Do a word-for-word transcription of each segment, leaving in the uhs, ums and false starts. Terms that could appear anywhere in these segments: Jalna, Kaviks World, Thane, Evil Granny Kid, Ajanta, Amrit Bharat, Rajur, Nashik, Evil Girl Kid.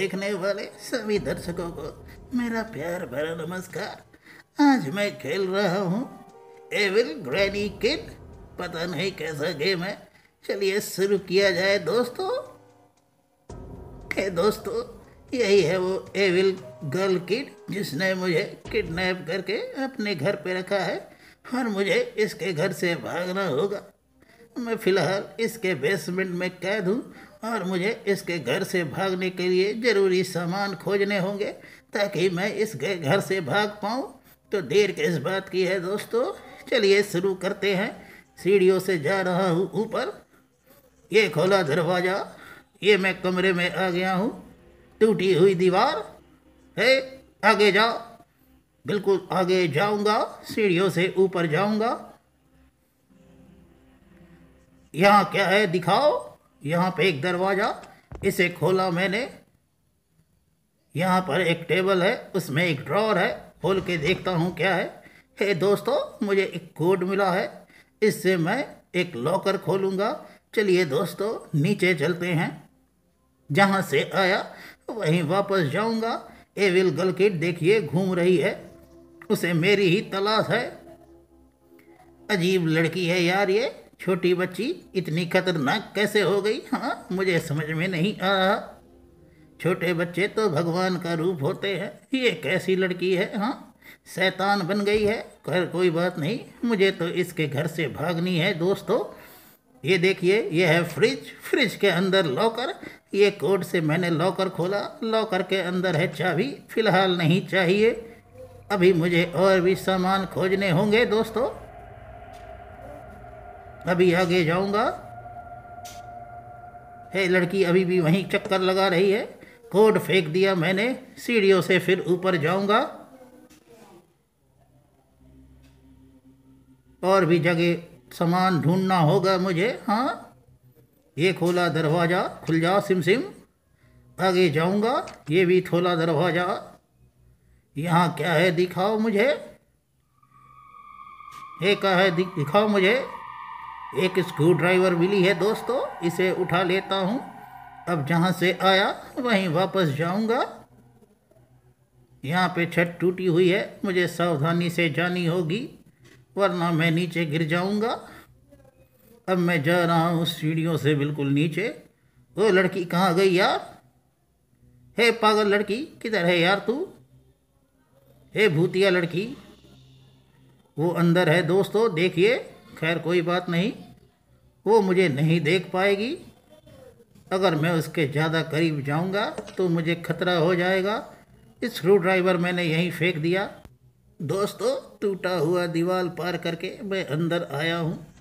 देखने वाले सभी दर्शकों को मेरा प्यार भरा नमस्कार। आज मैं खेल रहा हूँ एविल ग्रैनी किड। पता नहीं कैसा गेम है, चलिए शुरू किया जाए दोस्तों। हे दोस्तों, यही है वो एविल गर्ल किड जिसने मुझे किडनैप करके अपने घर पे रखा है और मुझे इसके घर से भागना होगा। मैं फ़िलहाल इसके बेसमेंट में कैद हूँ और मुझे इसके घर से भागने के लिए ज़रूरी सामान खोजने होंगे ताकि मैं इस घर से भाग पाऊँ। तो देर किस बात की है दोस्तों, चलिए शुरू करते हैं। सीढ़ियों से जा रहा हूँ ऊपर। ये खोला दरवाज़ा, ये मैं कमरे में आ गया हूँ। टूटी हुई दीवार है, आगे जाओ। बिल्कुल आगे जाऊँगा, सीढ़ियों से ऊपर जाऊँगा। यहाँ क्या है दिखाओ। यहाँ पे एक दरवाज़ा, इसे खोला मैंने। यहाँ पर एक टेबल है, उसमें एक ड्रॉअर है, खोल के देखता हूँ क्या है। हे दोस्तों, मुझे एक कोड मिला है, इससे मैं एक लॉकर खोलूँगा। चलिए दोस्तों नीचे चलते हैं। जहाँ से आया वहीं वापस जाऊँगा। एविल गर्ल किड देखिए घूम रही है, उसे मेरी ही तलाश है। अजीब लड़की है यार ये छोटी बच्ची, इतनी खतरनाक कैसे हो गई। हाँ, मुझे समझ में नहीं आ रहा। छोटे बच्चे तो भगवान का रूप होते हैं, ये कैसी लड़की है। हाँ, शैतान बन गई है। खैर कोई बात नहीं, मुझे तो इसके घर से भागनी है दोस्तों। ये देखिए, यह है फ्रिज, फ्रिज के अंदर लॉकर। ये कोड से मैंने लॉकर खोला, लॉकर के अंदर है चाबी। फ़िलहाल नहीं चाहिए, अभी मुझे और भी सामान खोजने होंगे दोस्तों। अभी आगे जाऊंगा। हे लड़की अभी भी वहीं चक्कर लगा रही है। कोड फेंक दिया मैंने, सीढ़ियों से फिर ऊपर जाऊंगा। और भी जगह सामान ढूंढना होगा मुझे। हाँ, ये खोला दरवाज़ा, खुल जा सिम सिम। आगे जाऊंगा, ये भी खोला दरवाज़ा। यहाँ क्या है दिखाओ मुझे। ये क्या है दिखाओ मुझे। एक स्क्रू ड्राइवर मिली है दोस्तों, इसे उठा लेता हूँ। अब जहाँ से आया वहीं वापस जाऊँगा। यहाँ पे छत टूटी हुई है, मुझे सावधानी से जानी होगी वरना मैं नीचे गिर जाऊँगा। अब मैं जा रहा हूँ सीढ़ियों से बिल्कुल नीचे। वो लड़की कहाँ गई यार। हे पागल लड़की, किधर है यार तू। हे भूतिया लड़की, वो अंदर है दोस्तों देखिए। खैर कोई बात नहीं, वो मुझे नहीं देख पाएगी। अगर मैं उसके ज़्यादा करीब जाऊंगा तो मुझे खतरा हो जाएगा। इस स्क्रू ड्राइवर मैंने यहीं फेंक दिया। दोस्तों टूटा हुआ दीवार पार करके मैं अंदर आया हूँ।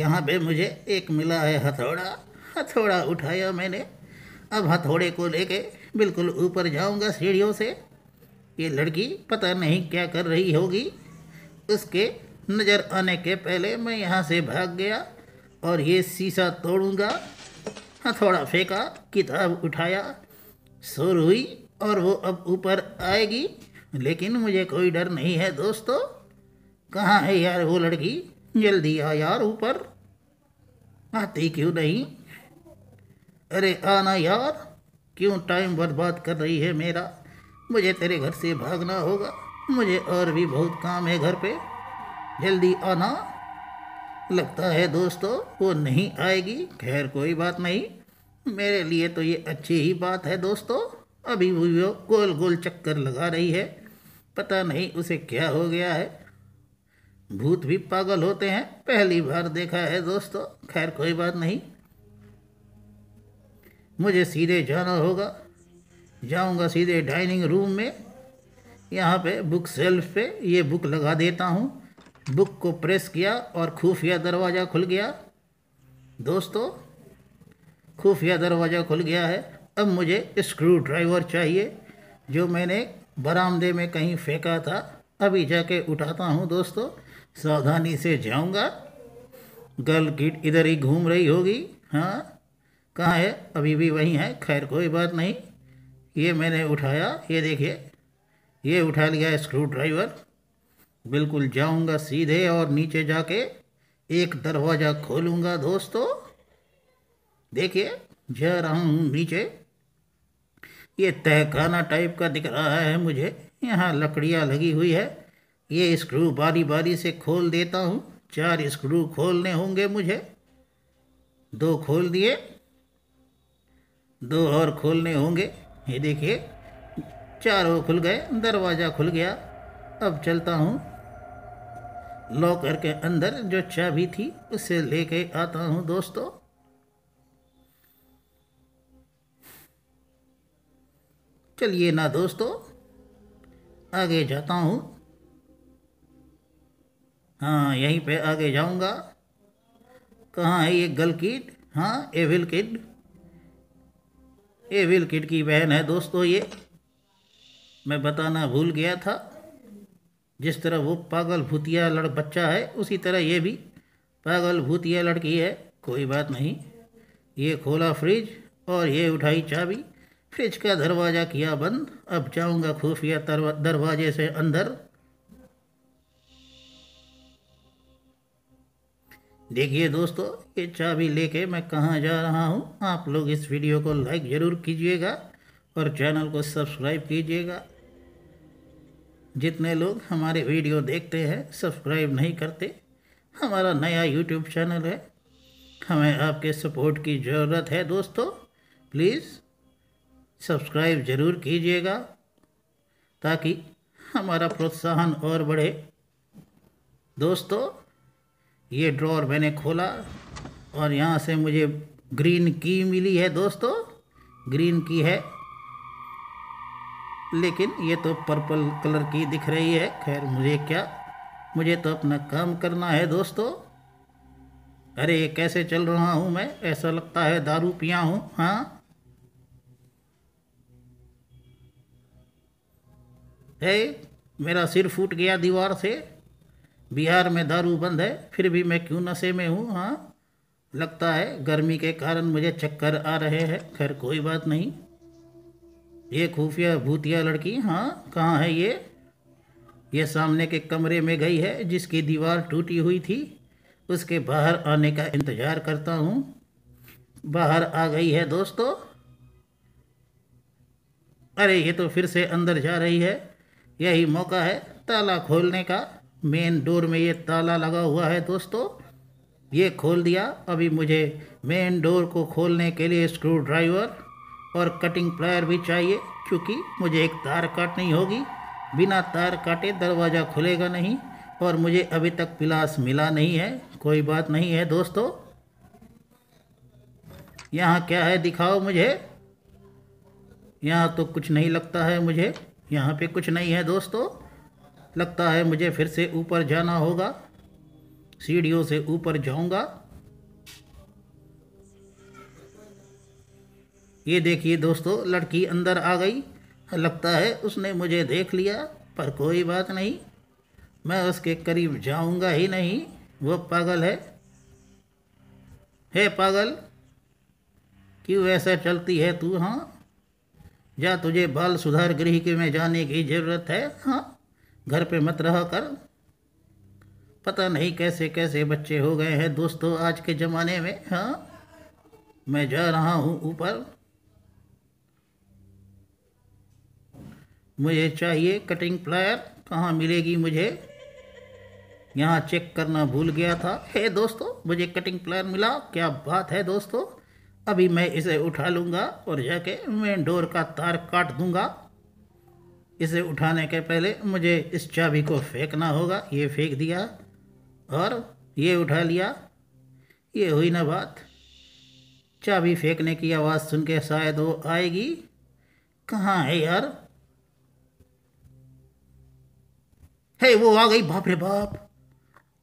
यहाँ पे मुझे एक मिला है हथौड़ा, हथौड़ा उठाया मैंने। अब हथौड़े को लेके बिल्कुल ऊपर जाऊँगा सीढ़ियों से। ये लड़की पता नहीं क्या कर रही होगी। उसके नज़र आने के पहले मैं यहाँ से भाग गया और ये शीशा तोड़ूंगा। हथौड़ा फेंका, किताब उठाया, सुर हुई और वो अब ऊपर आएगी। लेकिन मुझे कोई डर नहीं है दोस्तों। कहाँ है यार वो लड़की, जल्दी आ यार ऊपर। आती क्यों नहीं। अरे आना यार, क्यों टाइम बर्बाद कर रही है मेरा। मुझे तेरे घर से भागना होगा, मुझे और भी बहुत काम है घर पे। जल्दी आना। लगता है दोस्तों वो नहीं आएगी। खैर कोई बात नहीं, मेरे लिए तो ये अच्छी ही बात है दोस्तों। अभी वो गोल गोल चक्कर लगा रही है, पता नहीं उसे क्या हो गया है। भूत भी पागल होते हैं, पहली बार देखा है दोस्तों। खैर कोई बात नहीं, मुझे सीधे जाना होगा। जाऊंगा सीधे डाइनिंग रूम में। यहाँ पे बुक सेल्फ पे ये बुक लगा देता हूँ। बुक को प्रेस किया और खुफिया दरवाज़ा खुल गया दोस्तों। खुफिया दरवाज़ा खुल गया है। अब मुझे स्क्रू ड्राइवर चाहिए जो मैंने बरामदे में कहीं फेंका था। अभी जाके उठाता हूँ दोस्तों, सावधानी से जाऊँगा। गर्ल किड इधर ही घूम रही होगी। हाँ, कहाँ है, अभी भी वहीं है। खैर कोई बात नहीं, ये मैंने उठाया, ये देखिए ये उठा लिया स्क्रू ड्राइवर। बिल्कुल जाऊंगा सीधे और नीचे जाके एक दरवाज़ा खोलूंगा दोस्तों। देखिए जा रहा हूँ नीचे। ये तहखाना टाइप का दिख रहा है मुझे। यहाँ लकड़ियाँ लगी हुई है। ये स्क्रू बारी बारी से खोल देता हूँ। चार स्क्रू खोलने होंगे मुझे। दो खोल दिए, दो और खोलने होंगे। ये देखिए चारों खुल गए, दरवाज़ा खुल गया। अब चलता हूँ लॉकर के अंदर, जो चाबी थी उसे लेके आता हूँ दोस्तों। चलिए ना दोस्तों, आगे जाता हूँ। हाँ, यहीं पे आगे जाऊँगा। कहाँ है ये गल किड? हाँ, एविल किड। एविल किड की बहन है दोस्तों ये, मैं बताना भूल गया था। जिस तरह वो पागल भूतिया लड़ बच्चा है, उसी तरह ये भी पागल भूतिया लड़की है। कोई बात नहीं। ये खोला फ्रिज और ये उठाई चाबी। फ्रिज का दरवाज़ा किया बंद। अब जाऊंगा खुफिया दरवाजे से अंदर। देखिए दोस्तों, ये चाबी लेके मैं कहाँ जा रहा हूँ। आप लोग इस वीडियो को लाइक ज़रूर कीजिएगा और चैनल को सब्सक्राइब कीजिएगा। जितने लोग हमारे वीडियो देखते हैं, सब्सक्राइब नहीं करते। हमारा नया यूट्यूब चैनल है, हमें आपके सपोर्ट की ज़रूरत है दोस्तों। प्लीज़ सब्सक्राइब ज़रूर कीजिएगा ताकि हमारा प्रोत्साहन और बढ़े। दोस्तों, ये ड्रॉर मैंने खोला और यहाँ से मुझे ग्रीन की मिली है दोस्तों। ग्रीन की है, लेकिन ये तो पर्पल कलर की दिख रही है। खैर, मुझे क्या, मुझे तो अपना काम करना है दोस्तों। अरे, ये कैसे चल रहा हूँ मैं? ऐसा लगता है दारू पिया हूँ। हाँ, है, मेरा सिर फूट गया दीवार से। बिहार में दारू बंद है, फिर भी मैं क्यों नशे में हूँ। हाँ, लगता है गर्मी के कारण मुझे चक्कर आ रहे हैं। खैर, कोई बात नहीं। ये खुफिया भूतिया लड़की, हाँ, कहाँ है ये? ये सामने के कमरे में गई है, जिसकी दीवार टूटी हुई थी। उसके बाहर आने का इंतज़ार करता हूँ। बाहर आ गई है दोस्तों। अरे, ये तो फिर से अंदर जा रही है। यही मौका है ताला खोलने का। मेन डोर में ये ताला लगा हुआ है दोस्तों। ये खोल दिया। अभी मुझे मेन डोर को खोलने के लिए स्क्रू ड्राइवर और कटिंग प्लायर भी चाहिए, क्योंकि मुझे एक तार काटनी होगी। बिना तार काटे दरवाज़ा खुलेगा नहीं, और मुझे अभी तक प्लास मिला नहीं है। कोई बात नहीं है दोस्तों। यहाँ क्या है, दिखाओ मुझे। यहाँ तो कुछ नहीं लगता है मुझे। यहाँ पे कुछ नहीं है दोस्तों। लगता है मुझे फिर से ऊपर जाना होगा। सीढ़ियों से ऊपर जाऊँगा। ये देखिए दोस्तों, लड़की अंदर आ गई। लगता है उसने मुझे देख लिया, पर कोई बात नहीं, मैं उसके करीब जाऊँगा ही नहीं। वो पागल है। हे पागल, क्यों ऐसा चलती है तू? हाँ जा, तुझे बाल सुधार गृह के में जाने की ज़रूरत है। हाँ, घर पे मत रहा कर। पता नहीं कैसे कैसे बच्चे हो गए हैं दोस्तों आज के ज़माने में। हाँ, मैं जा रहा हूँ ऊपर। मुझे चाहिए कटिंग प्लायर। कहाँ मिलेगी मुझे? यहाँ चेक करना भूल गया था। हे दोस्तों, मुझे कटिंग प्लायर मिला। क्या बात है दोस्तों। अभी मैं इसे उठा लूँगा और जाके मेन डोर का तार काट दूँगा। इसे उठाने के पहले मुझे इस चाबी को फेंकना होगा। ये फेंक दिया और ये उठा लिया। ये हुई ना बात। चाबी फेंकने की आवाज़ सुन के शायद वो आएगी। कहाँ है यार? हे, वो आ गई। बाप रे बाप,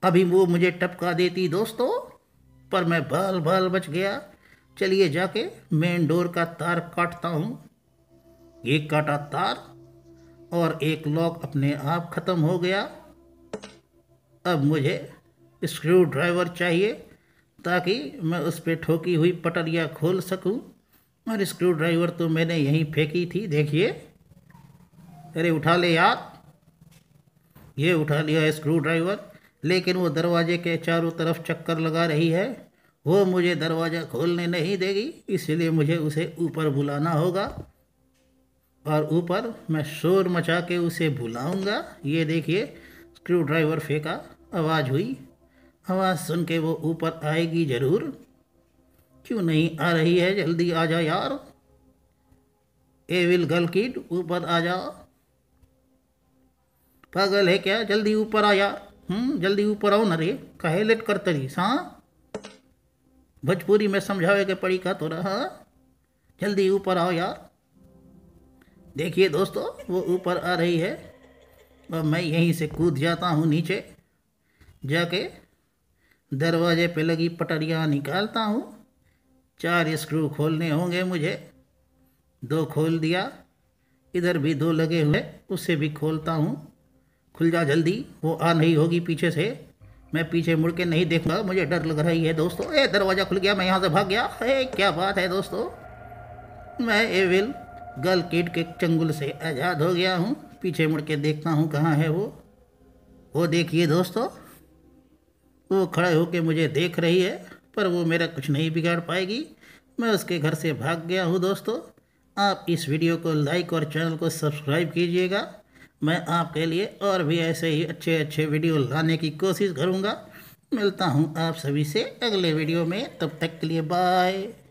अभी वो मुझे टपका देती दोस्तों, पर मैं बाल बाल बच गया। चलिए जाके मेन डोर का तार काटता हूँ। ये काटा तार, और एक लॉक अपने आप ख़त्म हो गया। अब मुझे स्क्रू ड्राइवर चाहिए ताकि मैं उस पर ठोकी हुई पटरियाँ खोल सकूँ। और स्क्रू ड्राइवर तो मैंने यहीं फेंकी थी, देखिए। अरे उठा ले यार। ये उठा लिया स्क्रू ड्राइवर, लेकिन वो दरवाजे के चारों तरफ चक्कर लगा रही है। वो मुझे दरवाज़ा खोलने नहीं देगी, इसलिए मुझे उसे ऊपर बुलाना होगा। और ऊपर मैं शोर मचा के उसे भुलाऊंगा। ये देखिए स्क्रू ड्राइवर फेंका, आवाज़ हुई। आवाज़ सुन के वो ऊपर आएगी ज़रूर, क्यों नहीं आ रही है? जल्दी आ जा यार, एविल गर्ल किड ऊपर आ जा। पागल है क्या? जल्दी ऊपर आ यार, हम्म जल्दी ऊपर आओ ना रे, कहे लेट कर तरी सा। भोजपुरी में समझावे के पड़ी का तो रहा, जल्दी ऊपर आओ यार। देखिए दोस्तों वो ऊपर आ रही है और मैं यहीं से कूद जाता हूँ नीचे, जाके दरवाजे पे लगी पटरियाँ निकालता हूँ। चार स्क्रू खोलने होंगे मुझे, दो खोल दिया, इधर भी दो लगे हुए, उससे भी खोलता हूँ। खुल जा जल्दी, वो आ नहीं होगी पीछे से, मैं पीछे मुड़ के नहीं देखूँगा, मुझे डर लग रही है दोस्तों। ए दरवाज़ा खुल गया, मैं यहाँ से भाग गया। ए क्या बात है दोस्तों, मैं एविल गर्ल किड के चंगुल से आज़ाद हो गया हूँ। पीछे मुड़ के देखता हूँ कहाँ है वो। वो देखिए दोस्तों, वो खड़े होके मुझे देख रही है, पर वो मेरा कुछ नहीं बिगाड़ पाएगी। मैं उसके घर से भाग गया हूँ। दोस्तों आप इस वीडियो को लाइक और चैनल को सब्सक्राइब कीजिएगा। मैं आपके लिए और भी ऐसे ही अच्छे अच्छे वीडियो लाने की कोशिश करूँगा। मिलता हूँ आप सभी से अगले वीडियो में, तब तक के लिए बाय।